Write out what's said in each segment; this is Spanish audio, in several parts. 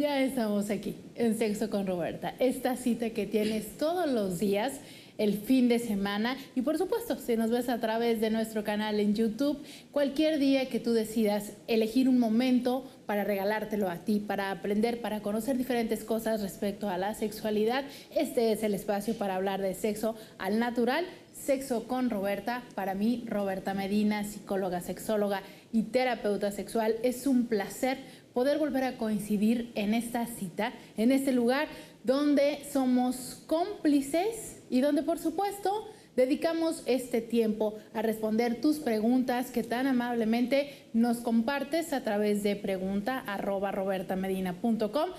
Ya estamos aquí en Sexo con Robertha, esta cita que tienes todos los días, el fin de semana, y por supuesto si nos ves a través de nuestro canal en YouTube, cualquier día que tú decidas elegir un momento para regalártelo a ti, para aprender, para conocer diferentes cosas respecto a la sexualidad. Este es el espacio para hablar de sexo al natural. Sexo con Robertha, para mí, Robertha Medina, psicóloga, sexóloga y terapeuta sexual. Es un placer poder volver a coincidir en esta cita, en este lugar donde somos cómplices y donde, por supuesto, dedicamos este tiempo a responder tus preguntas que tan amablemente nos compartes a través de pregunta@robertamedina.com.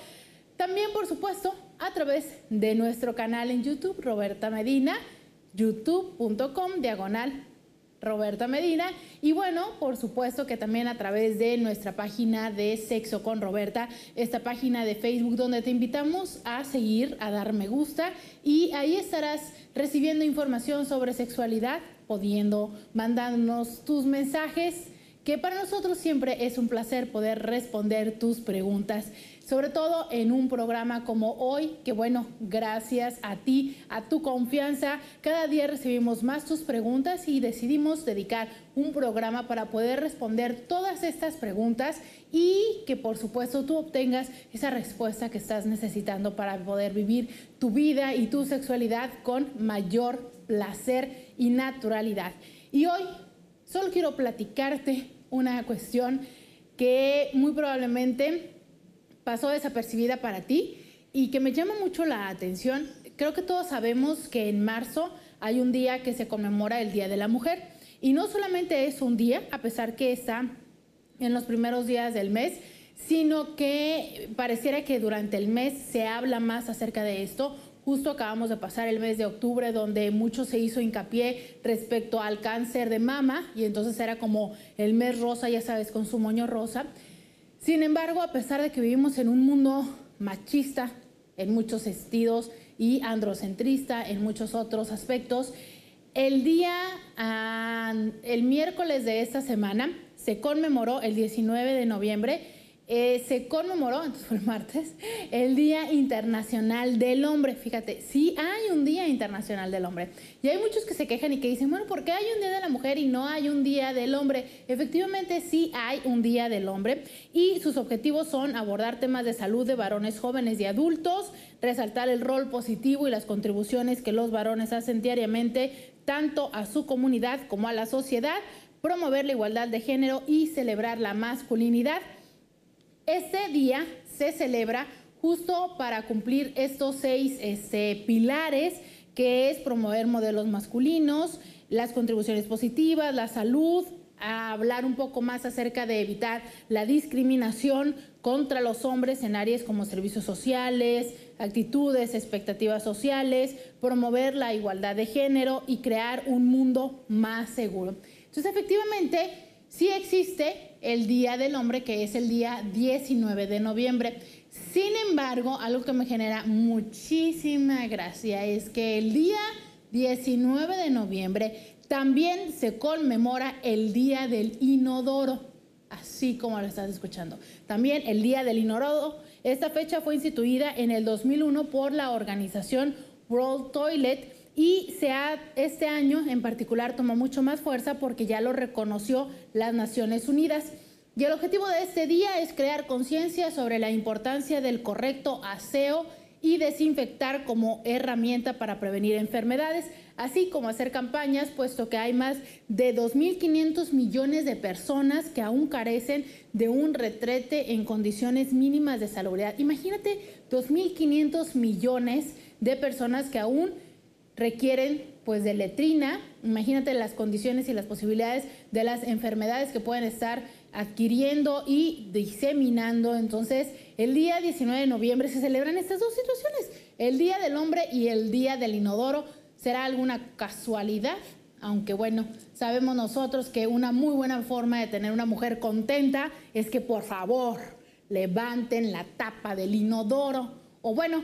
También, por supuesto, a través de nuestro canal en YouTube, Robertha Medina, youtube.com/Robertha Medina, y bueno, por supuesto que también a través de nuestra página de Sexo con Robertha, esta página de Facebook donde te invitamos a seguir, a dar me gusta, y ahí estarás recibiendo información sobre sexualidad, pudiendo mandarnos tus mensajes, que para nosotros siempre es un placer poder responder tus preguntas, sobre todo en un programa como hoy, que bueno, gracias a ti, a tu confianza, cada día recibimos más tus preguntas y decidimos dedicar un programa para poder responder todas estas preguntas y que por supuesto tú obtengas esa respuesta que estás necesitando para poder vivir tu vida y tu sexualidad con mayor placer y naturalidad. Y hoy solo quiero platicarte una cuestión que muy probablemente pasó desapercibida para ti y que me llama mucho la atención. Creo que todos sabemos que en marzo hay un día que se conmemora el Día de la Mujer, y no solamente es un día, a pesar que está en los primeros días del mes, sino que pareciera que durante el mes se habla más acerca de esto. Justo acabamos de pasar el mes de octubre, donde mucho se hizo hincapié respecto al cáncer de mama, y entonces era como el mes rosa, ya sabes, con su moño rosa. Sin embargo, a pesar de que vivimos en un mundo machista en muchos sentidos y androcentrista en muchos otros aspectos, el miércoles de esta semana se conmemoró, el 19 de noviembre, se conmemoró, entonces fue el martes, el Día Internacional del Hombre. Fíjate, sí hay un Día Internacional del Hombre. Y hay muchos que se quejan y que dicen, bueno, ¿por qué hay un Día de la Mujer y no hay un Día del Hombre? Efectivamente, sí hay un Día del Hombre, y sus objetivos son abordar temas de salud de varones jóvenes y adultos, resaltar el rol positivo y las contribuciones que los varones hacen diariamente tanto a su comunidad como a la sociedad, promover la igualdad de género y celebrar la masculinidad. Este día se celebra justo para cumplir estos seis pilares, que es promover modelos masculinos, las contribuciones positivas, la salud, a hablar un poco más acerca de evitar la discriminación contra los hombres en áreas como servicios sociales, actitudes, expectativas sociales, promover la igualdad de género y crear un mundo más seguro. Entonces, efectivamente, sí existe el Día del Hombre, que es el día 19 de noviembre. Sin embargo, algo que me genera muchísima gracia es que el día 19 de noviembre también se conmemora el Día del Inodoro, así como lo estás escuchando. También el Día del Inodoro. Esta fecha fue instituida en el 2001 por la organización World Toilet, y este año en particular tomó mucho más fuerza porque ya lo reconoció las Naciones Unidas. Y el objetivo de este día es crear conciencia sobre la importancia del correcto aseo y desinfectar como herramienta para prevenir enfermedades, así como hacer campañas, puesto que hay más de 2.500 millones de personas que aún carecen de un retrete en condiciones mínimas de salubridad. Imagínate, 2.500 millones de personas que aún requieren pues de letrina. Imagínate las condiciones y las posibilidades de las enfermedades que pueden estar adquiriendo y diseminando. Entonces, el día 19 de noviembre se celebran estas dos situaciones, el Día del Hombre y el Día del Inodoro. ¿Será alguna casualidad? Aunque bueno, sabemos nosotros que una muy buena forma de tener una mujer contenta es que por favor levanten la tapa del inodoro, o bueno,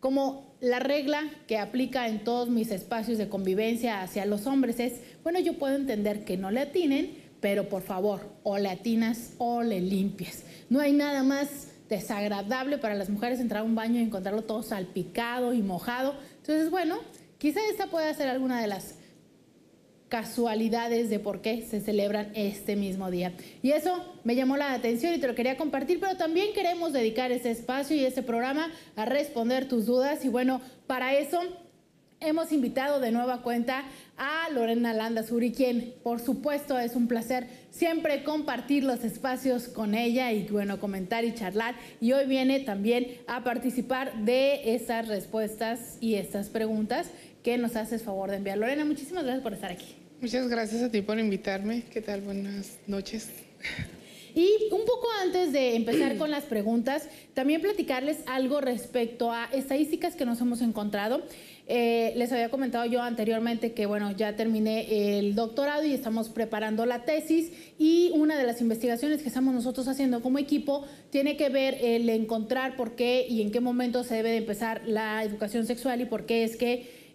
como la regla que aplica en todos mis espacios de convivencia hacia los hombres es, bueno, yo puedo entender que no le atinen, pero por favor, o le atinas o le limpias. No hay nada más desagradable para las mujeres entrar a un baño y encontrarlo todo salpicado y mojado. Entonces, bueno, quizá esta pueda ser alguna de las casualidades de por qué se celebran este mismo día. Y eso me llamó la atención y te lo quería compartir, pero también queremos dedicar este espacio y este programa a responder tus dudas. Y bueno, para eso hemos invitado de nueva cuenta a Lorena Landasuri, quien por supuesto es un placer siempre compartir los espacios con ella y bueno, comentar y charlar. Y hoy viene también a participar de estas respuestas y estas preguntas que nos haces favor de enviar. Lorena, muchísimas gracias por estar aquí. Muchas gracias a ti por invitarme. ¿Qué tal? Buenas noches. Y un poco antes de empezar con las preguntas, también platicarles algo respecto a estadísticas que nos hemos encontrado. Les había comentado yo anteriormente que, bueno, ya terminé el doctorado y estamos preparando la tesis, y una de las investigaciones que estamos nosotros haciendo como equipo tiene que ver el encontrar por qué y en qué momento se debe de empezar la educación sexual y por qué es que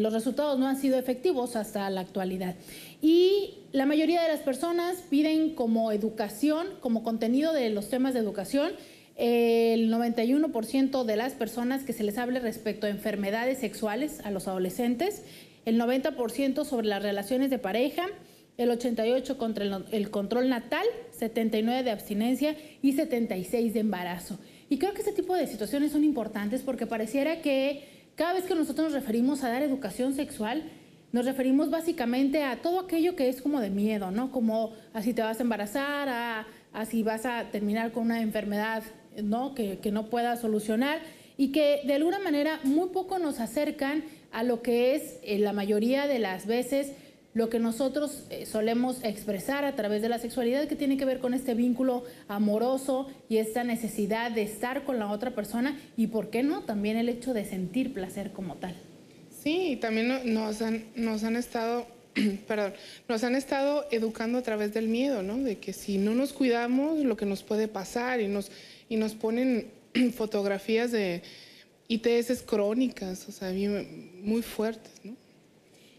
los resultados no han sido efectivos hasta la actualidad. Y la mayoría de las personas piden como educación, como contenido de los temas de educación, el 91% de las personas que se les hable respecto a enfermedades sexuales a los adolescentes, el 90% sobre las relaciones de pareja, el 88% contra el control natal, 79% de abstinencia y 76% de embarazo. Y creo que este tipo de situaciones son importantes porque pareciera que cada vez que nosotros nos referimos a dar educación sexual, nos referimos básicamente a todo aquello que es como de miedo, ¿no? Como a si te vas a embarazar, a si vas a terminar con una enfermedad, ¿no? Que no puedas solucionar, y que de alguna manera muy poco nos acercan a lo que es la mayoría de las veces lo que nosotros solemos expresar a través de la sexualidad, que tiene que ver con este vínculo amoroso y esta necesidad de estar con la otra persona y, ¿por qué no?, también el hecho de sentir placer como tal. Sí, y también nos han estado educando a través del miedo, ¿no? De que si no nos cuidamos, lo que nos puede pasar, y nos ponen fotografías de ITS crónicas, o sea, muy fuertes, ¿no?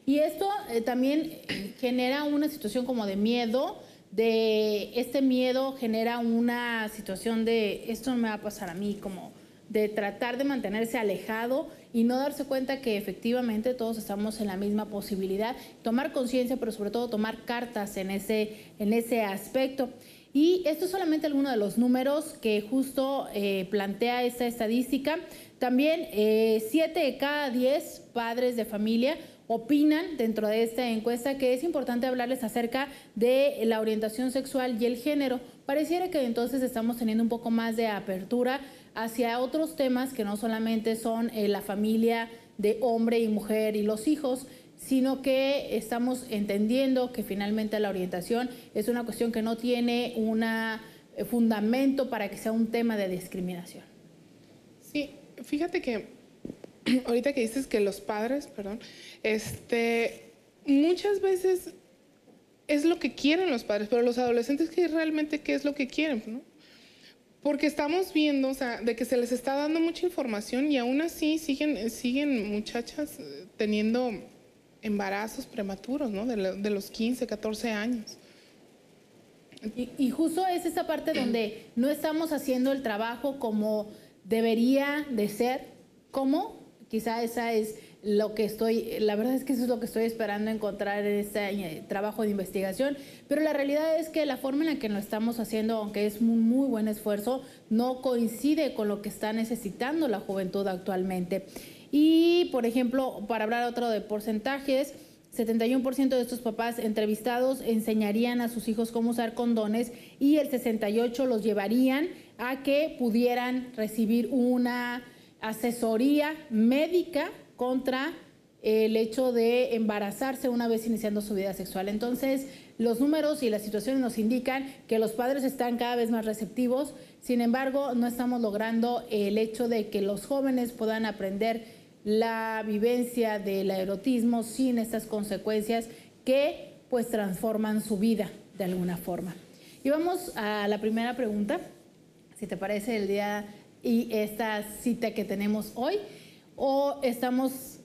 Y esto también genera una situación como de miedo, este miedo genera una situación de esto no me va a pasar a mí, como de tratar de mantenerse alejado y no darse cuenta que efectivamente todos estamos en la misma posibilidad, tomar conciencia, pero sobre todo tomar cartas en ese aspecto. Y esto es solamente alguno de los números que justo plantea esta estadística. También 7 de cada 10 padres de familia opinan dentro de esta encuesta que es importante hablarles acerca de la orientación sexual y el género. Pareciera que entonces estamos teniendo un poco más de apertura hacia otros temas que no solamente son la familia de hombre y mujer y los hijos, sino que estamos entendiendo que finalmente la orientación es una cuestión que no tiene un fundamento para que sea un tema de discriminación. Sí, fíjate que ahorita que dices que los padres, perdón, muchas veces es lo que quieren los padres, pero los adolescentes, ¿qué realmente qué es lo que quieren, ¿no? Porque estamos viendo, o sea, de que se les está dando mucha información y aún así siguen muchachas teniendo embarazos prematuros, ¿no? De los 15, 14 años. Y justo es esa parte donde no estamos haciendo el trabajo como debería de ser, ¿cómo? Quizá esa es lo que la verdad es que eso es lo que estoy esperando encontrar en este trabajo de investigación, pero la realidad es que la forma en la que lo estamos haciendo, aunque es un muy buen esfuerzo, no coincide con lo que está necesitando la juventud actualmente. Y, por ejemplo, para hablar otro de porcentajes, 71% de estos papás entrevistados enseñarían a sus hijos cómo usar condones y el 68% los llevarían a que pudieran recibir una asesoría médica contra el hecho de embarazarse una vez iniciando su vida sexual. Entonces, los números y las situaciones nos indican que los padres están cada vez más receptivos, sin embargo, no estamos logrando el hecho de que los jóvenes puedan aprender la vivencia del erotismo sin estas consecuencias que pues transforman su vida de alguna forma. Y vamos a la primera pregunta, si te parece, el día y esta cita que tenemos hoy, o estamos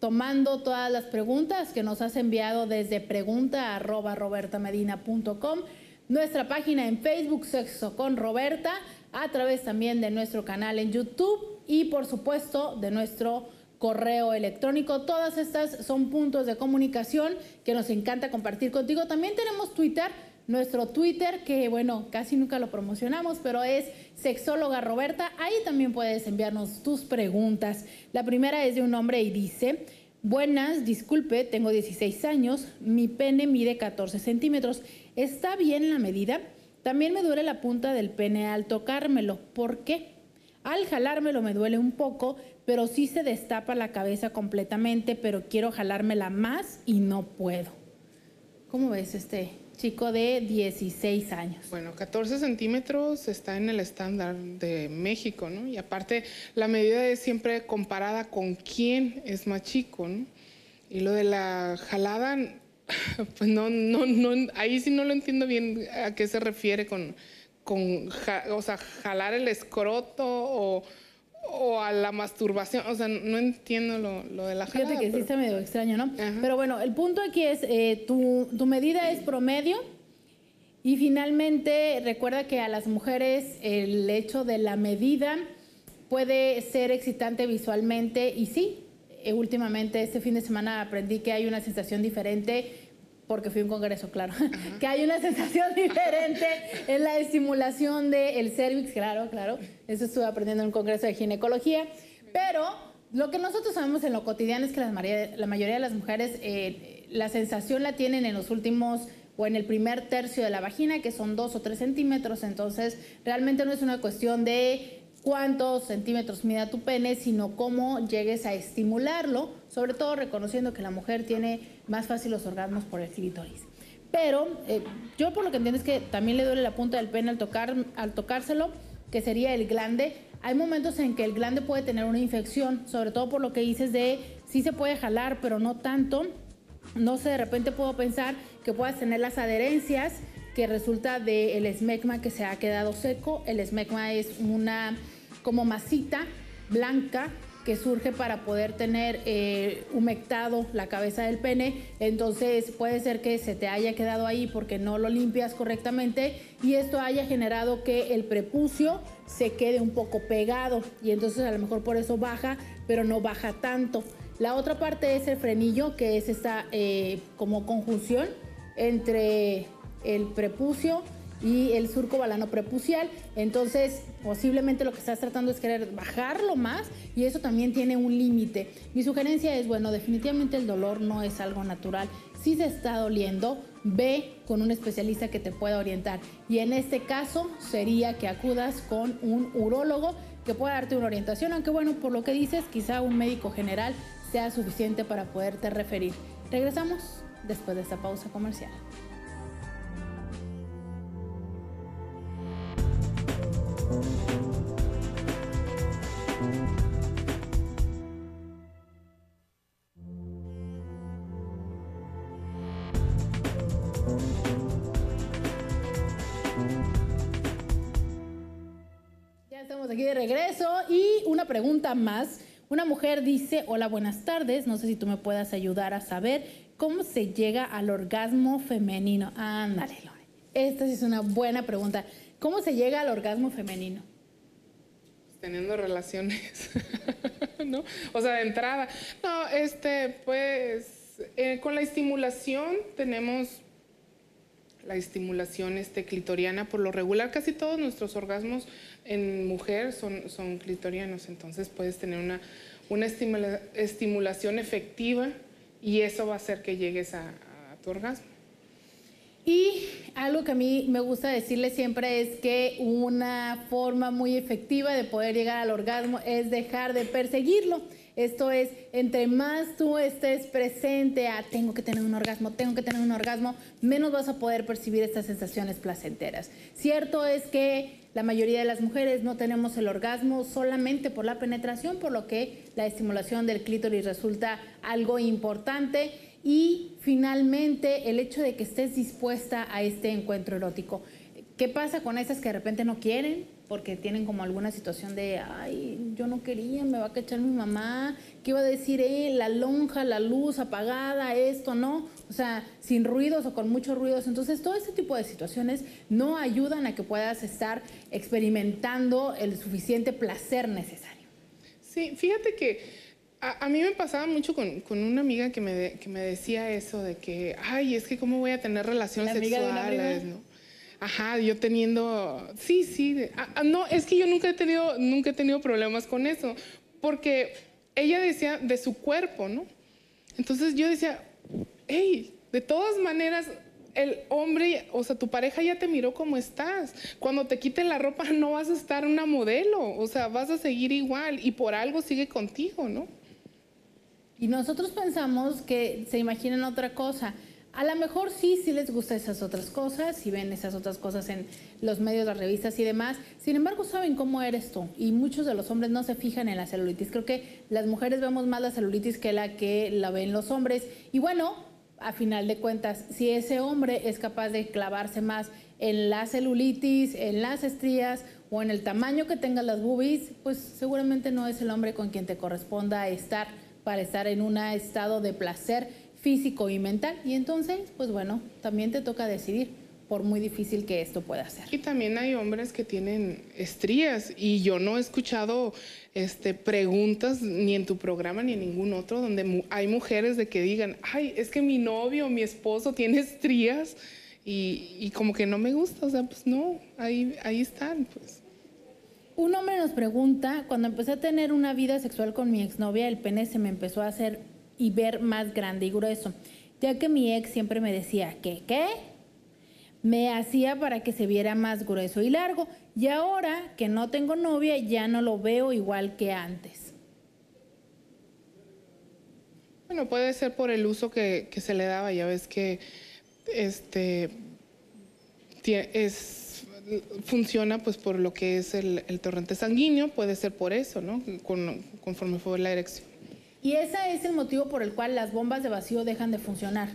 tomando todas las preguntas que nos has enviado desde pregunta@robertamedina.com, nuestra página en Facebook Sexo con Robertha, a través también de nuestro canal en YouTube y por supuesto de nuestro correo electrónico. Todas estas son puntos de comunicación que nos encanta compartir contigo. También tenemos Twitter, nuestro Twitter, que bueno, casi nunca lo promocionamos, pero es Sexóloga Robertha. Ahí también puedes enviarnos tus preguntas. La primera es de un hombre y dice: buenas, disculpe, tengo 16 años, mi pene mide 14 centímetros. ¿Está bien la medida? También me duele la punta del pene al tocármelo. ¿Por qué? Al jalármelo me duele un poco, pero sí se destapa la cabeza completamente, pero quiero jalármela más y no puedo. ¿Cómo ves este chico de 16 años? Bueno, 14 centímetros está en el estándar de México, ¿no? Y aparte, la medida es siempre comparada con quién es más chico, ¿no? Y lo de la jalada, pues no, ahí sí no lo entiendo bien a qué se refiere con o sea, jalar el escroto o a la masturbación. O sea, no entiendo lo de la jalada. Fíjate que sí está medio extraño, ¿no? Ajá. Pero bueno, el punto aquí es, tu medida es promedio y finalmente recuerda que a las mujeres el hecho de la medida puede ser excitante visualmente y sí, últimamente este fin de semana aprendí que hay una sensación diferente porque fui a un congreso, claro, ajá, que hay una sensación diferente en la estimulación del cérvix, claro, eso estuve aprendiendo en un congreso de ginecología, pero lo que nosotros sabemos en lo cotidiano es que la mayoría de las mujeres la sensación la tienen en los últimos o en el primer tercio de la vagina, que son 2 o 3 centímetros, entonces realmente no es una cuestión de cuántos centímetros mida tu pene, sino cómo llegues a estimularlo, sobre todo reconociendo que la mujer tiene más fácil los orgasmos por el clítoris. Pero yo por lo que entiendo es que también le duele la punta del pene al tocárselo, que sería el glande. Hay momentos en que el glande puede tener una infección, sobre todo por lo que dices de sí se puede jalar, pero no tanto. No sé, de repente puedo pensar que puedas tener las adherencias que resulta del esmegma que se ha quedado seco. El esmegma es una como masita blanca que surge para poder tener humectado la cabeza del pene, entonces puede ser que se te haya quedado ahí porque no lo limpias correctamente y esto haya generado que el prepucio se quede un poco pegado y entonces a lo mejor por eso baja, pero no baja tanto. La otra parte es el frenillo, que es esta como conjunción entre el prepucio y el surco balanoprepucial, entonces posiblemente lo que estás tratando es querer bajarlo más y eso también tiene un límite. Mi sugerencia es, bueno, definitivamente el dolor no es algo natural. Si se está doliendo, ve con un especialista que te pueda orientar y en este caso sería que acudas con un urólogo que pueda darte una orientación, aunque bueno, por lo que dices, quizá un médico general sea suficiente para poderte referir. Regresamos después de esta pausa comercial. Aquí de regreso y una pregunta más. Una mujer dice: hola, buenas tardes, no sé si tú me puedas ayudar a saber cómo se llega al orgasmo femenino. Ándale, Lore, esta sí es una buena pregunta. ¿Cómo se llega al orgasmo femenino? Teniendo relaciones, ¿no? O sea, de entrada. No, pues, con la estimulación tenemos la estimulación clitoriana. Por lo regular, casi todos nuestros orgasmos en mujer son clitorianos, entonces puedes tener una estimulación efectiva y eso va a hacer que llegues a tu orgasmo. Y algo que a mí me gusta decirle siempre es que una forma muy efectiva de poder llegar al orgasmo es dejar de perseguirlo. Esto es, entre más tú estés presente a tengo que tener un orgasmo, menos vas a poder percibir estas sensaciones placenteras. Cierto es que la mayoría de las mujeres no tenemos el orgasmo solamente por la penetración, por lo que la estimulación del clítoris resulta algo importante. Y finalmente el hecho de que estés dispuesta a este encuentro erótico. ¿Qué pasa con esas que de repente no quieren? porque tienen como alguna situación de, ay, yo no quería, me va a cachar mi mamá, ¿qué iba a decir él? La lonja, la luz apagada, esto, ¿no? O sea, sin ruidos o con muchos ruidos. Entonces, todo este tipo de situaciones no ayudan a que puedas estar experimentando el suficiente placer necesario. Sí, fíjate que a mí me pasaba mucho con una amiga que me decía eso de que, ay, es que cómo voy a tener relaciones sexuales, ¿no? Ajá, yo teniendo, no, es que yo nunca he tenido problemas con eso, porque ella decía de su cuerpo, ¿no? Entonces yo decía, hey, de todas maneras, el hombre, o sea, tu pareja ya te miró cómo estás. Cuando te quiten la ropa no vas a estar una modelo, o sea, vas a seguir igual y por algo sigue contigo, ¿no? Y nosotros pensamos que se imaginan otra cosa. A lo mejor sí les gustan esas otras cosas, sí ven esas otras cosas en los medios, las revistas y demás. Sin embargo, saben cómo eres tú. Y muchos de los hombres no se fijan en la celulitis. Creo que las mujeres vemos más la celulitis que la ven los hombres. Y bueno, a final de cuentas, si ese hombre es capaz de clavarse más en la celulitis, en las estrías o en el tamaño que tengan las boobies, pues seguramente no es el hombre con quien te corresponda estar para estar en un estado de placer físico y mental. Y entonces, pues bueno, también te toca decidir, por muy difícil que esto pueda ser. Y también hay hombres que tienen estrías y yo no he escuchado preguntas ni en tu programa ni en ningún otro donde hay mujeres de que digan, ay, es que mi novio, mi esposo tiene estrías y como que no me gusta, o sea, pues no, ahí están, pues. Un hombre nos pregunta, cuando empecé a tener una vida sexual con mi exnovia, el pene se me empezó a hacer y ver más grande y grueso, ya que mi ex siempre me decía, ¿qué? Me hacía para que se viera más grueso y largo. Y ahora que no tengo novia, ya no lo veo igual que antes. Bueno, puede ser por el uso que se le daba. Ya ves que funciona pues por lo que es el torrente sanguíneo. Puede ser por eso, ¿no? Conforme fue la erección. Y ese es el motivo por el cual las bombas de vacío dejan de funcionar.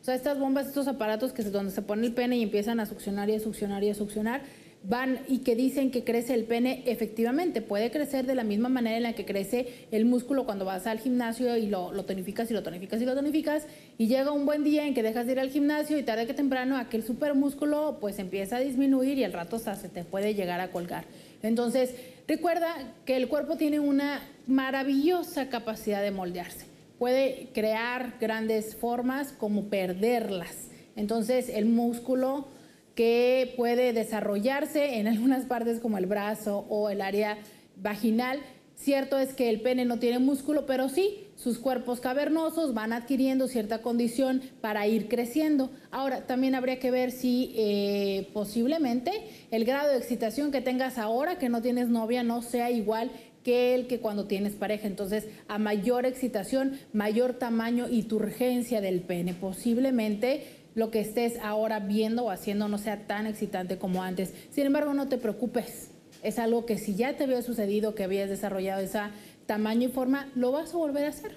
O sea, estas bombas, estos aparatos donde se pone el pene y empiezan a succionar y a succionar y a succionar, van y que dicen que crece el pene, efectivamente, puede crecer de la misma manera en la que crece el músculo cuando vas al gimnasio y lo tonificas y lo tonificas y lo tonificas, y llega un buen día en que dejas de ir al gimnasio y tarde que temprano aquel supermúsculo pues empieza a disminuir y al rato hasta se te puede llegar a colgar. Entonces, recuerda que el cuerpo tiene una maravillosa capacidad de moldearse. Puede crear grandes formas como perderlas. Entonces, el músculo que puede desarrollarse en algunas partes como el brazo o el área vaginal, cierto es que el pene no tiene músculo, pero sí, sus cuerpos cavernosos van adquiriendo cierta condición para ir creciendo. Ahora, también habría que ver si posiblemente el grado de excitación que tengas ahora, que no tienes novia, no sea igual que el que cuando tienes pareja. Entonces, a mayor excitación, mayor tamaño y turgencia del pene. Posiblemente lo que estés ahora viendo o haciendo no sea tan excitante como antes. Sin embargo, no te preocupes. Es algo que si ya te había sucedido, que habías desarrollado ese tamaño y forma, lo vas a volver a hacer.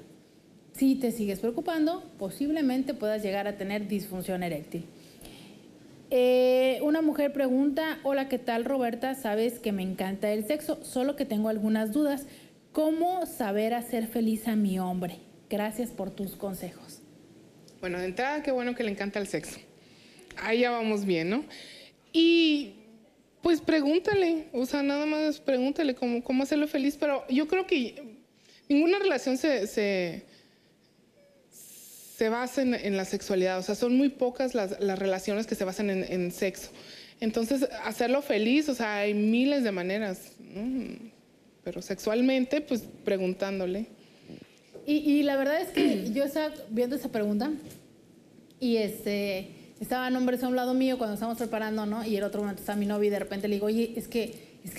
Si te sigues preocupando, posiblemente puedas llegar a tener disfunción eréctil. Una mujer pregunta, hola, ¿qué tal, Roberta? Sabes que me encanta el sexo, solo que tengo algunas dudas. ¿Cómo saber hacer feliz a mi hombre? Gracias por tus consejos. Bueno, de entrada, qué bueno que le encanta el sexo. Ahí ya vamos bien, ¿no? Y pues pregúntale, o sea, nada más pregúntale cómo hacerlo feliz, pero yo creo que ninguna relación se basan en la sexualidad, o sea, son muy pocas las relaciones que se basan en sexo. Entonces, hacerlo feliz, o sea, hay miles de maneras, ¿no? Pero sexualmente, pues, preguntándole. Y la verdad es que yo estaba viendo esa pregunta y estaban hombres a un lado mío cuando estábamos preparando, ¿no? Y el otro momento estaba mi novio y de repente le digo, oye, es que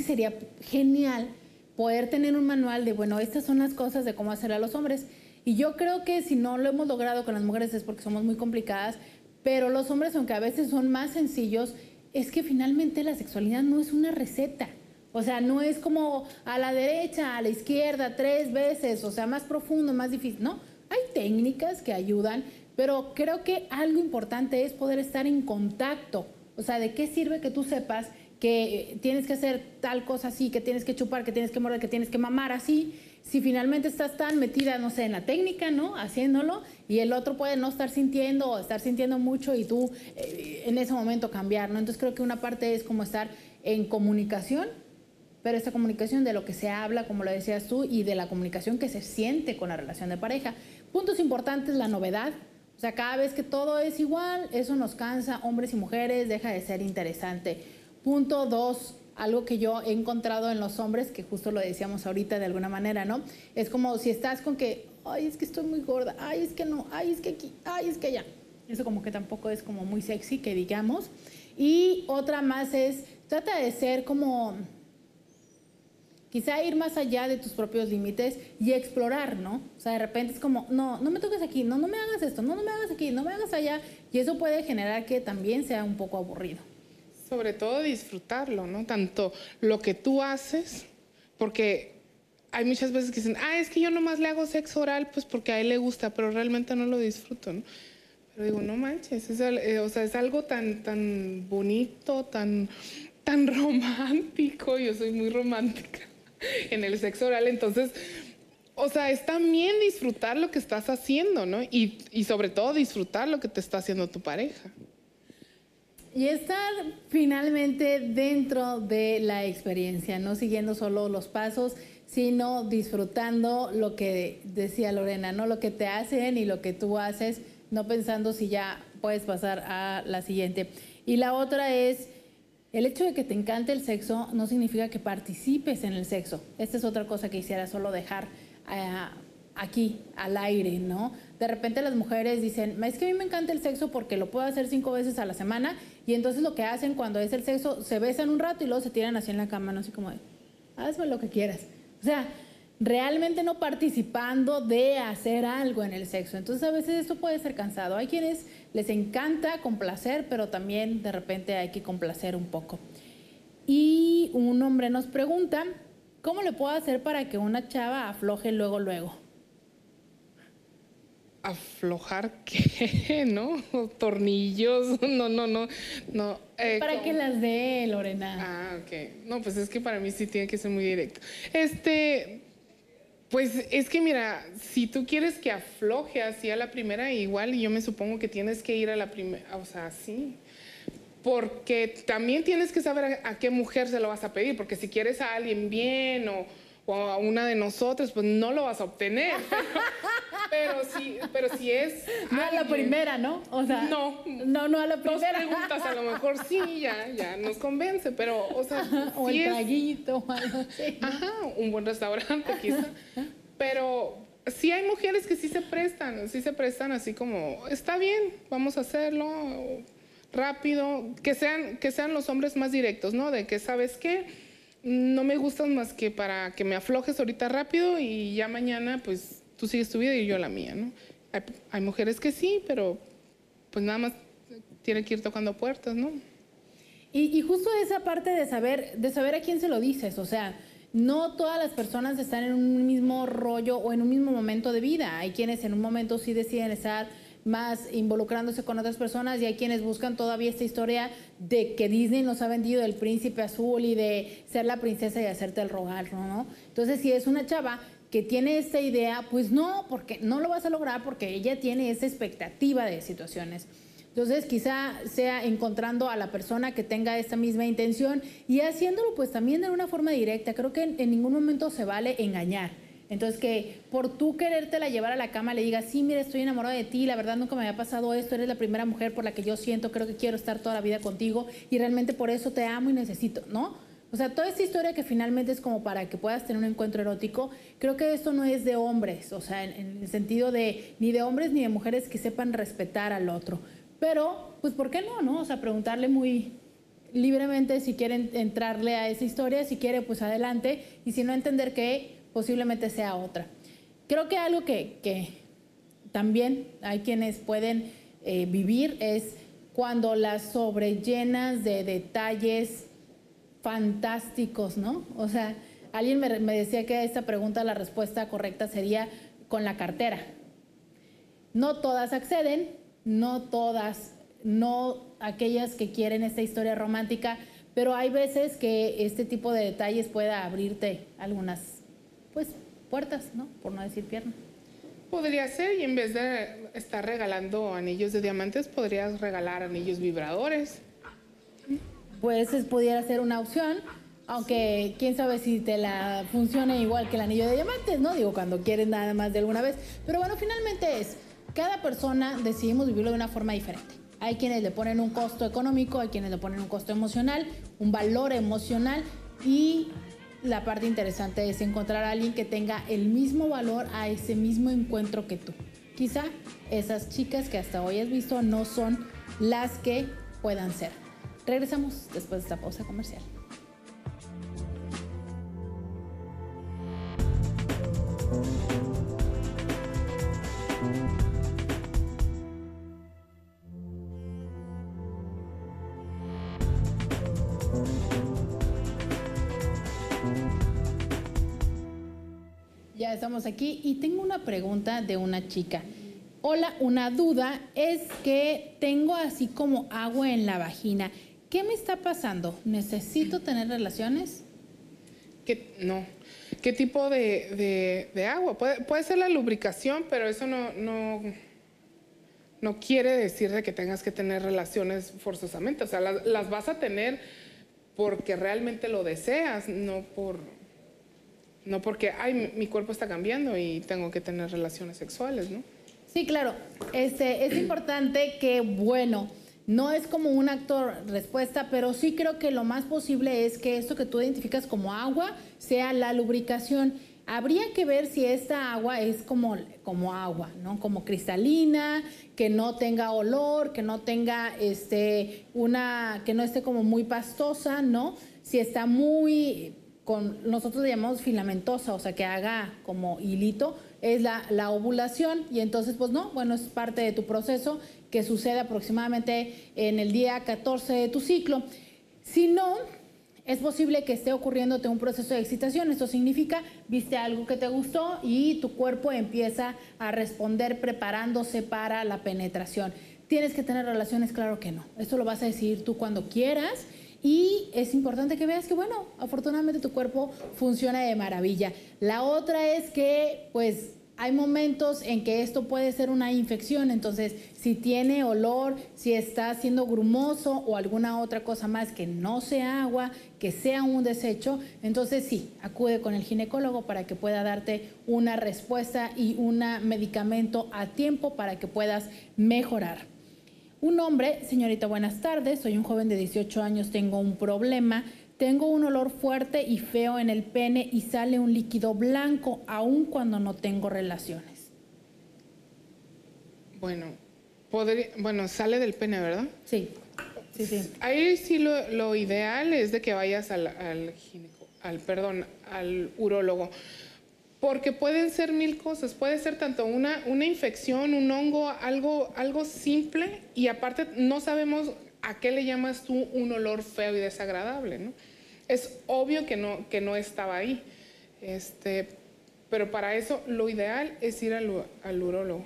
sería genial poder tener un manual de, bueno, estas son las cosas de cómo hacer a los hombres. Y yo creo que si no lo hemos logrado con las mujeres es porque somos muy complicadas, pero los hombres, aunque a veces son más sencillos, es que finalmente la sexualidad no es una receta. O sea, no es como a la derecha, a la izquierda, 3 veces, o sea, más profundo, más difícil. No, hay técnicas que ayudan, pero creo que algo importante es poder estar en contacto. O sea, ¿de qué sirve que tú sepas que tienes que hacer tal cosa así, que tienes que chupar, que tienes que morder, que tienes que mamar así. Si finalmente estás tan metida, no sé, en la técnica, ¿no? Haciéndolo, y el otro puede no estar sintiendo o estar sintiendo mucho y tú en ese momento cambiar, ¿no? Entonces creo que una parte es como estar en comunicación, pero esta comunicación de lo que se habla, como lo decías tú, y de la comunicación que se siente con la relación de pareja. Puntos importantes, la novedad. O sea, cada vez que todo es igual, eso nos cansa, hombres y mujeres, deja de ser interesante. Punto 2, algo que yo he encontrado en los hombres, que justo lo decíamos ahorita de alguna manera, ¿no? Es como si estás con que, ay, es que estoy muy gorda, ay, es que no, ay, es que aquí, ay, es que allá. Eso como que tampoco es como muy sexy, que digamos. Y otra más es, trata de ser como... quizá ir más allá de tus propios límites y explorar, ¿no? O sea, de repente es como, no, no me toques aquí, no, no me hagas esto, no, no me hagas aquí, no me hagas allá. Y eso puede generar que también sea un poco aburrido. Sobre todo disfrutarlo, ¿no? Tanto lo que tú haces, porque hay muchas veces que dicen, ah, es que yo nomás le hago sexo oral, pues porque a él le gusta, pero realmente no lo disfruto, ¿no? Pero digo, no manches, o sea, es algo tan bonito, tan romántico. Yo soy muy romántica en el sexo oral, entonces, o sea, es también disfrutar lo que estás haciendo, ¿no? Y sobre todo disfrutar lo que te está haciendo tu pareja. Y estar finalmente dentro de la experiencia, no siguiendo solo los pasos, sino disfrutando lo que decía Lorena, ¿no? Lo que te hacen y lo que tú haces, no pensando si ya puedes pasar a la siguiente. Y la otra es... el hecho de que te encante el sexo no significa que participes en el sexo. Esta es otra cosa que quisiera solo dejar aquí, al aire, ¿no? De repente las mujeres dicen, es que a mí me encanta el sexo porque lo puedo hacer 5 veces a la semana, y entonces lo que hacen cuando es el sexo, se besan un rato y luego se tiran así en la cama, ¿no? Así como, hazme lo que quieras. O sea, realmente no participando de hacer algo en el sexo. Entonces, a veces esto puede ser cansado. Hay quienes les encanta complacer, pero también de repente hay que complacer un poco. Y un hombre nos pregunta, ¿cómo le puedo hacer para que una chava afloje luego, luego? ¿Aflojar qué? ¿No? ¿Tornillos? No. Para que las dé, Lorena. Ah, ok. No, pues es que para mí sí tiene que ser muy directo. Pues es que mira, si tú quieres que afloje así a la primera, igual yo me supongo que tienes que ir a la primera, o sea, sí. Porque también tienes que saber a qué mujer se lo vas a pedir, porque si quieres a alguien bien o a una de nosotros, pues no lo vas a obtener. Pero si es... no alguien, a la primera, ¿no? O sea, no a la primera. Dos preguntas a lo mejor sí, ya nos convence, pero, o sea... o si el traguito. Ajá, un buen restaurante quizá. Pero sí hay mujeres que sí se prestan así como, está bien, vamos a hacerlo rápido, que sean los hombres más directos, ¿no? De que, ¿sabes qué? No me gustan más que para que me aflojes ahorita rápido y ya mañana, pues... tú sigues tu vida y yo la mía, ¿no? Hay mujeres que sí, pero pues nada más tienen que ir tocando puertas, ¿no? Y justo esa parte de saber a quién se lo dices, o sea, no todas las personas están en un mismo rollo o en un mismo momento de vida. Hay quienes en un momento sí deciden estar más involucrándose con otras personas, y hay quienes buscan todavía esta historia de que Disney nos ha vendido del príncipe azul y de ser la princesa y hacerte el rogar, ¿no? Entonces, si es una chava que tiene esta idea, pues no, porque no lo vas a lograr, porque ella tiene esa expectativa de situaciones. Entonces, quizá sea encontrando a la persona que tenga esta misma intención y haciéndolo pues también de una forma directa. Creo que en ningún momento se vale engañar. Entonces, que por tú querértela llevar a la cama le digas, sí, mira, estoy enamorada de ti, la verdad nunca me había pasado esto, eres la primera mujer por la que yo siento, creo que quiero estar toda la vida contigo y realmente por eso te amo y necesito, ¿no? O sea, toda esta historia que finalmente es como para que puedas tener un encuentro erótico, creo que esto no es de hombres, o sea, en el sentido de ni de hombres ni de mujeres que sepan respetar al otro. Pero, pues, ¿por qué no, no? O sea, preguntarle muy libremente si quieren entrarle a esa historia, si quiere, pues, adelante, y si no, entender que posiblemente sea otra. Creo que algo que también hay quienes pueden vivir es cuando las sobrellenas de detalles fantásticos, ¿no? O sea, alguien me decía que a esta pregunta la respuesta correcta sería con la cartera. No todas acceden, no todas, no aquellas que quieren esta historia romántica, Pero hay veces que este tipo de detalles pueda abrirte algunas, pues, puertas, ¿no? Por no decir piernas. Podría ser, y en vez de estar regalando anillos de diamantes, podrías regalar anillos vibradores. Pues pudiera ser una opción, aunque sí, quién sabe si te la funcione igual que el anillo de diamantes, ¿no? Digo, cuando quieres nada más de alguna vez. Pero bueno, finalmente es, cada persona decidimos vivirlo de una forma diferente. Hay quienes le ponen un costo económico, hay quienes le ponen un costo emocional, un valor emocional, y la parte interesante es encontrar a alguien que tenga el mismo valor a ese mismo encuentro que tú. Quizá esas chicas que hasta hoy has visto no son las que puedan ser. Regresamos después de esta pausa comercial. Ya estamos aquí y tengo una pregunta de una chica. Hola, una duda es que tengo así como agua en la vagina. ¿Qué me está pasando? ¿Necesito tener relaciones? No. ¿Qué tipo de agua? Puede ser la lubricación, pero eso no quiere decir de que tengas que tener relaciones forzosamente. O sea, las vas a tener porque realmente lo deseas, no porque, ay, mi cuerpo está cambiando y tengo que tener relaciones sexuales, ¿no? Sí, claro. Es importante que, bueno, no es como un acto respuesta, pero sí creo que lo más posible es que esto que tú identificas como agua sea la lubricación. Habría que ver si esta agua es como agua, ¿no? Como cristalina, que no tenga olor, que no tenga que no esté como muy pastosa, ¿no? Si está muy... nosotros le llamamos filamentosa, o sea, que haga como hilito, es la ovulación, y entonces, pues no, bueno, es parte de tu proceso que sucede aproximadamente en el día 14 de tu ciclo. Si no, es posible que esté ocurriéndote un proceso de excitación. Esto significa, viste algo que te gustó y tu cuerpo empieza a responder preparándose para la penetración. ¿Tienes que tener relaciones? Claro que no. Esto lo vas a decidir tú cuando quieras. Y es importante que veas que, bueno, afortunadamente tu cuerpo funciona de maravilla. La otra es que, pues, hay momentos en que esto puede ser una infección. Entonces, si tiene olor, si está siendo grumoso o alguna otra cosa más que no sea agua, que sea un desecho, entonces sí, acude con el ginecólogo para que pueda darte una respuesta y un medicamento a tiempo para que puedas mejorar. Un hombre, señorita, buenas tardes, soy un joven de 18 años, tengo un problema, tengo un olor fuerte y feo en el pene y sale un líquido blanco, aun cuando no tengo relaciones. Bueno, sale del pene, ¿verdad? Sí, sí, sí. Ahí sí lo ideal es de que vayas al urólogo. Porque pueden ser mil cosas, puede ser tanto una infección, un hongo, algo simple, y aparte no sabemos a qué le llamas tú un olor feo y desagradable, ¿no? Es obvio que no estaba ahí, pero para eso lo ideal es ir al urólogo.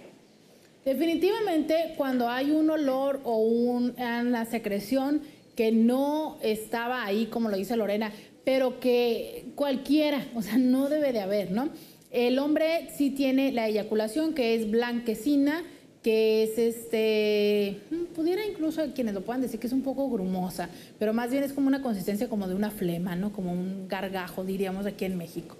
Definitivamente cuando hay un olor o una secreción que no estaba ahí, como lo dice Lorena, pero que cualquiera, o sea, no debe de haber, ¿no? El hombre sí tiene la eyaculación, que es blanquecina, que es pudiera incluso a quienes lo puedan decir que es un poco grumosa, pero más bien es como una consistencia como de una flema, ¿no? Como un gargajo, diríamos aquí en México.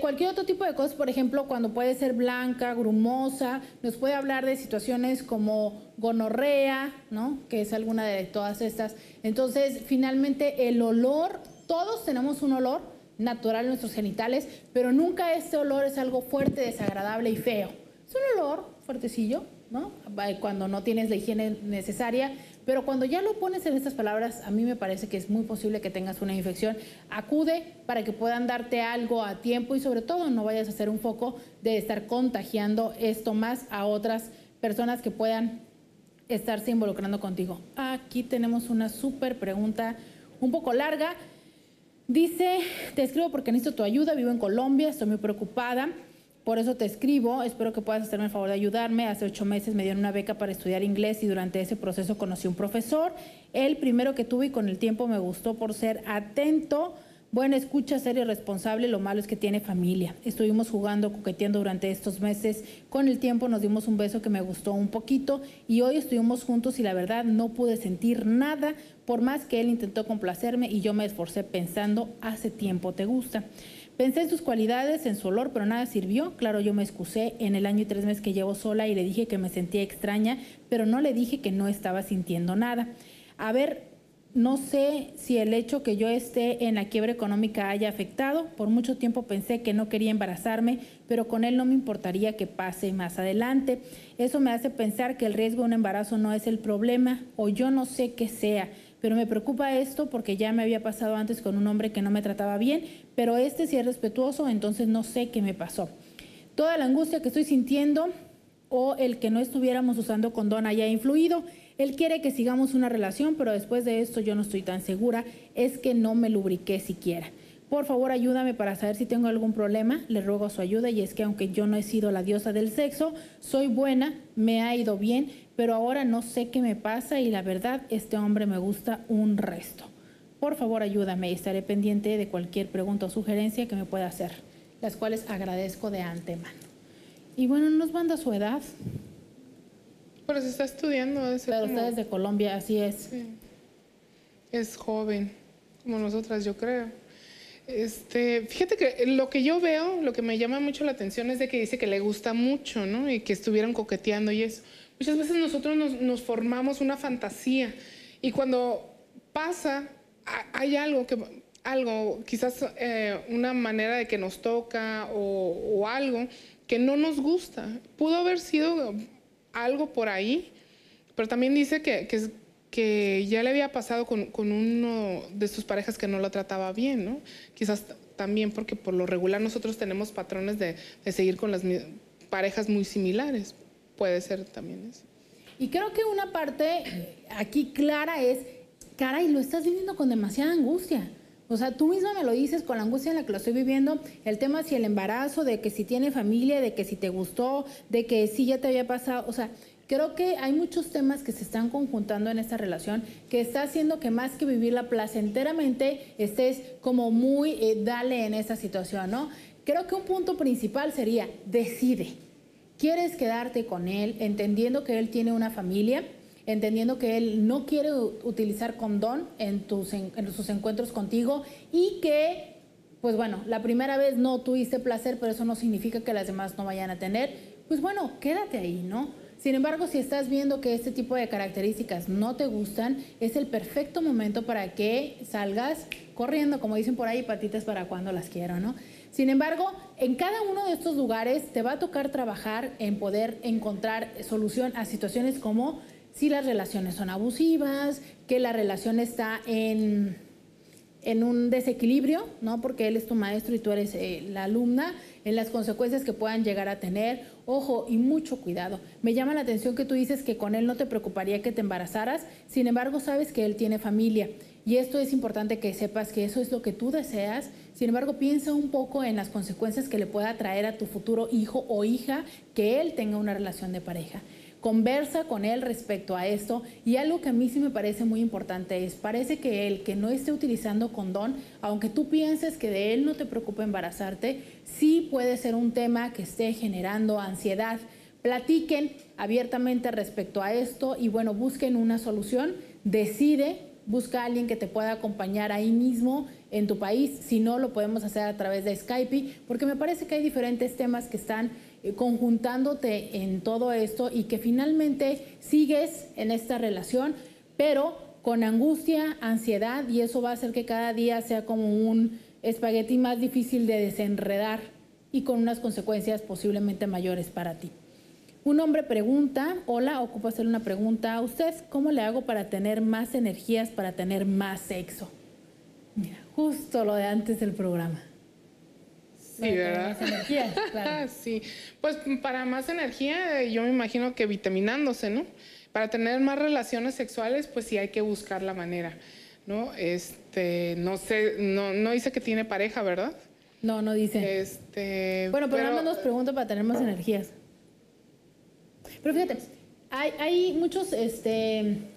Cualquier otro tipo de cosas, por ejemplo, cuando puede ser blanca, grumosa, nos puede hablar de situaciones como gonorrea, ¿no? Que es alguna de todas estas. Entonces, finalmente, el olor... Todos tenemos un olor natural en nuestros genitales, pero nunca este olor es algo fuerte, desagradable y feo. Es un olor fuertecillo, ¿no? Cuando no tienes la higiene necesaria, pero cuando ya lo pones en estas palabras, a mí me parece que es muy posible que tengas una infección. Acude para que puedan darte algo a tiempo y sobre todo no vayas a hacer un foco de estar contagiando esto más a otras personas que puedan estarse involucrando contigo. Aquí tenemos una súper pregunta un poco larga. Dice, te escribo porque necesito tu ayuda, vivo en Colombia, estoy muy preocupada Por eso te escribo, espero que puedas hacerme el favor de ayudarme. Hace 8 meses me dieron una beca para estudiar inglés y durante ese proceso conocí un profesor, el primero que tuve, y con el tiempo me gustó por ser atento, buena escucha, serio, responsable. Lo malo es que tiene familia. Estuvimos jugando, coqueteando durante estos meses. Con el tiempo nos dimos un beso que me gustó un poquito y hoy estuvimos juntos y la verdad no pude sentir nada, por más que él intentó complacerme y yo me esforcé pensando, hace tiempo te gusta. Pensé en sus cualidades, en su olor, pero nada sirvió. Claro, yo me excusé en el año y 3 meses que llevo sola y le dije que me sentía extraña, pero no le dije que no estaba sintiendo nada. A ver, no sé si el hecho que yo esté en la quiebra económica haya afectado. Por mucho tiempo pensé que no quería embarazarme, pero con él no me importaría que pase más adelante. Eso me hace pensar que el riesgo de un embarazo no es el problema, o yo no sé qué sea. Pero me preocupa esto porque ya me había pasado antes con un hombre que no me trataba bien, pero este sí es respetuoso, entonces no sé qué me pasó. Toda la angustia que estoy sintiendo o el que no estuviéramos usando condón haya influido. Él quiere que sigamos una relación, pero después de esto yo no estoy tan segura, es que no me lubriqué siquiera. Por favor, ayúdame para saber si tengo algún problema. Le ruego su ayuda y es que aunque yo no he sido la diosa del sexo, soy buena, me ha ido bien, pero ahora no sé qué me pasa y la verdad, este hombre me gusta un resto. Por favor, ayúdame y estaré pendiente de cualquier pregunta o sugerencia que me pueda hacer, las cuales agradezco de antemano. Y bueno, nos manda su edad. Pero se está estudiando. Pero como... usted es de Colombia, así es. Sí. Es joven, como nosotras, yo creo. Fíjate que lo que yo veo, lo que me llama mucho la atención es de que dice que le gusta mucho, ¿no? Y que estuvieron coqueteando y eso. Muchas veces nosotros nos formamos una fantasía y cuando pasa, hay algo, quizás una manera de que nos toca o algo que no nos gusta. Pudo haber sido algo por ahí, pero también dice que ya le había pasado con uno de sus parejas que no lo trataba bien, ¿no? Quizás también porque por lo regular nosotros tenemos patrones de seguir con las parejas muy similares. Puede ser también eso. Y creo que una parte aquí clara es, caray, lo estás viviendo con demasiada angustia. O sea, tú misma me lo dices con la angustia en la que lo estoy viviendo, el tema si el embarazo, de que si tiene familia, de que si te gustó, de que si ya te había pasado, o sea... Creo que hay muchos temas que se están conjuntando en esta relación que está haciendo que más que vivirla placenteramente estés como muy dale en esta situación, ¿no? Creo que un punto principal sería, decide. ¿Quieres quedarte con él entendiendo que él tiene una familia? Entendiendo que él no quiere utilizar condón en sus encuentros contigo y que, pues bueno, la primera vez no tuviste placer, pero eso no significa que las demás no vayan a tener. Pues bueno, quédate ahí, ¿no? Sin embargo, si estás viendo que este tipo de características no te gustan, es el perfecto momento para que salgas corriendo, como dicen por ahí, patitas para cuando las quiero, ¿no? Sin embargo, en cada uno de estos lugares te va a tocar trabajar en poder encontrar solución a situaciones como si las relaciones son abusivas, que la relación está en un desequilibrio, ¿no? Porque él es tu maestro y tú eres la alumna, en las consecuencias que puedan llegar a tener. Ojo y mucho cuidado. Me llama la atención que tú dices que con él no te preocuparía que te embarazaras, sin embargo sabes que él tiene familia y esto es importante que sepas que eso es lo que tú deseas. Sin embargo, piensa un poco en las consecuencias que le pueda traer a tu futuro hijo o hija que él tenga una relación de pareja. Conversa con él respecto a esto y algo que a mí sí me parece muy importante es, parece que él que no esté utilizando condón, aunque tú pienses que de él no te preocupa embarazarte, sí puede ser un tema que esté generando ansiedad. Platiquen abiertamente respecto a esto y bueno, busquen una solución, decide, busca a alguien que te pueda acompañar ahí mismo en tu país, si no lo podemos hacer a través de Skype, porque me parece que hay diferentes temas que están conjuntándote en todo esto y que finalmente sigues en esta relación, pero con angustia, ansiedad, y eso va a hacer que cada día sea como un espagueti más difícil de desenredar y con unas consecuencias posiblemente mayores para ti. Un hombre pregunta, hola, ocupo hacer una pregunta a usted, ¿cómo le hago para tener más energías, para tener más sexo? Mira, justo lo de antes del programa. Sí, ¿verdad? Más energía, claro. Sí, pues para más energía yo me imagino que vitaminándose, ¿no? Para tener más relaciones sexuales, pues sí hay que buscar la manera, ¿no? No sé, no dice que tiene pareja, ¿verdad? No, no dice. Bueno, pero nada más nos pregunta para tener más energías. Pero fíjate, hay muchos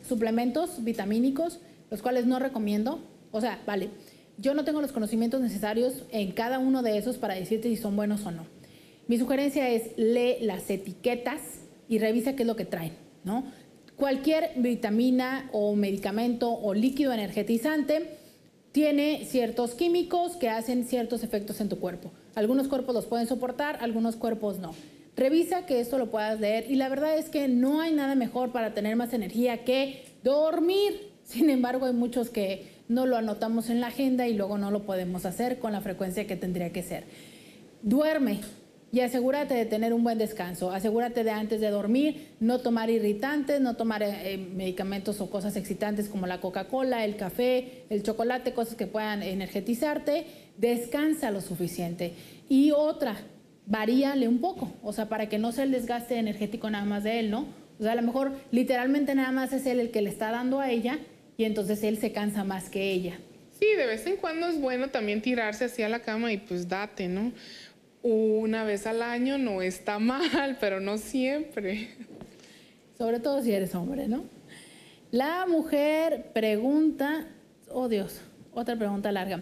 suplementos vitamínicos, los cuales no recomiendo. O sea, vale, yo no tengo los conocimientos necesarios en cada uno de esos para decirte si son buenos o no. Mi sugerencia es lee las etiquetas y revisa qué es lo que traen, ¿no? Cualquier vitamina o medicamento o líquido energetizante tiene ciertos químicos que hacen ciertos efectos en tu cuerpo. Algunos cuerpos los pueden soportar, algunos cuerpos no. Revisa que esto lo puedas leer y la verdad es que no hay nada mejor para tener más energía que dormir. Sin embargo, hay muchos que no lo anotamos en la agenda y luego no lo podemos hacer con la frecuencia que tendría que ser. Duerme y asegúrate de tener un buen descanso. Asegúrate de antes de dormir no tomar irritantes, no tomar medicamentos o cosas excitantes como la Coca-Cola, el café, el chocolate, cosas que puedan energetizarte. Descansa lo suficiente. Y otra, varíale un poco, o sea, para que no sea el desgaste energético nada más de él, ¿no? O sea, a lo mejor literalmente nada más es él el que le está dando a ella y entonces él se cansa más que ella. Sí, de vez en cuando es bueno también tirarse así a la cama y pues date, ¿no? Una vez al año no está mal, pero no siempre. Sobre todo si eres hombre, ¿no? La mujer pregunta... Oh, Dios, otra pregunta larga.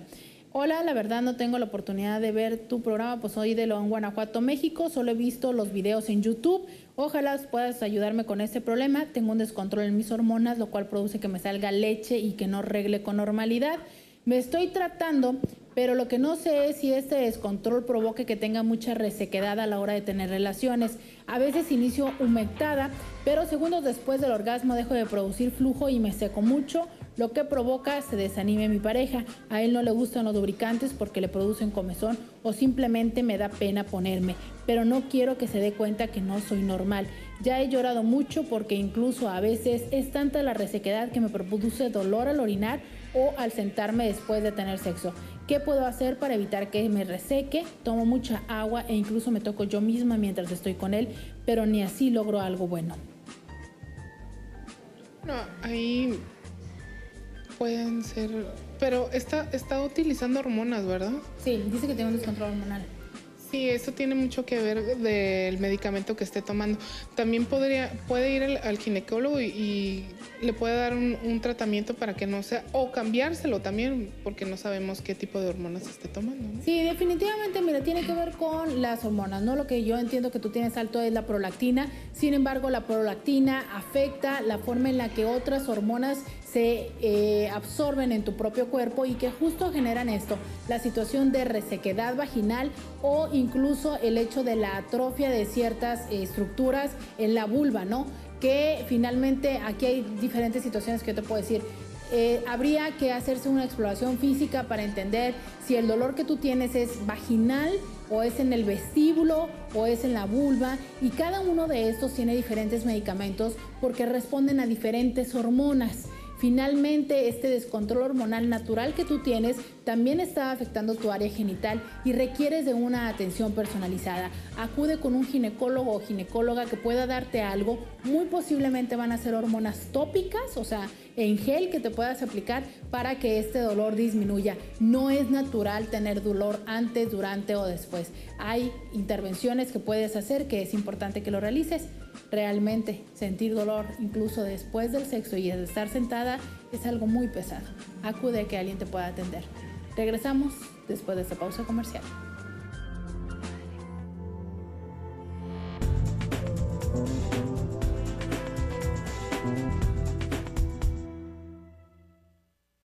Hola, la verdad no tengo la oportunidad de ver tu programa, pues soy de León, Guanajuato, México. Solo he visto los videos en YouTube. Ojalá puedas ayudarme con este problema. Tengo un descontrol en mis hormonas, lo cual produce que me salga leche y que no regle con normalidad. Me estoy tratando, pero lo que no sé es si este descontrol provoque que tenga mucha resequedad a la hora de tener relaciones. A veces inicio humectada, pero segundos después del orgasmo dejo de producir flujo y me seco mucho, lo que provoca se desanime mi pareja. A él no le gustan los lubricantes porque le producen comezón o simplemente me da pena ponerme, pero no quiero que se dé cuenta que no soy normal. Ya he llorado mucho porque incluso a veces es tanta la resequedad que me produce dolor al orinar o al sentarme después de tener sexo. ¿Qué puedo hacer para evitar que me reseque? Tomo mucha agua e incluso me toco yo misma mientras estoy con él, pero ni así logro algo bueno. No, ahí... pueden ser... Pero está utilizando hormonas, ¿verdad? Sí, dice que tiene un descontrol hormonal. Sí, eso tiene mucho que ver del medicamento que esté tomando. También puede ir al ginecólogo y le puede dar un tratamiento para que no sea... O cambiárselo también, porque no sabemos qué tipo de hormonas esté tomando, ¿no? Sí, definitivamente, mira, tiene que ver con las hormonas, ¿no? Lo que yo entiendo que tú tienes alto es la prolactina. Sin embargo, la prolactina afecta la forma en la que otras hormonas se absorben en tu propio cuerpo y que justo generan esto, la situación de resequedad vaginal o incluso el hecho de la atrofia de ciertas estructuras en la vulva, ¿no? Que finalmente aquí hay diferentes situaciones que yo te puedo decir. Habría que hacerse una exploración física para entender si el dolor que tú tienes es vaginal o es en el vestíbulo o es en la vulva, y cada uno de estos tiene diferentes medicamentos porque responden a diferentes hormonas. Finalmente, este descontrol hormonal natural que tú tienes también está afectando tu área genital y requieres de una atención personalizada. Acude con un ginecólogo o ginecóloga que pueda darte algo. Muy posiblemente van a ser hormonas tópicas, o sea, en gel que te puedas aplicar para que este dolor disminuya. No es natural tener dolor antes, durante o después. Hay intervenciones que puedes hacer que es importante que lo realices. Realmente sentir dolor incluso después del sexo y de estar sentada es algo muy pesado. Acude a que alguien te pueda atender. Regresamos después de esta pausa comercial.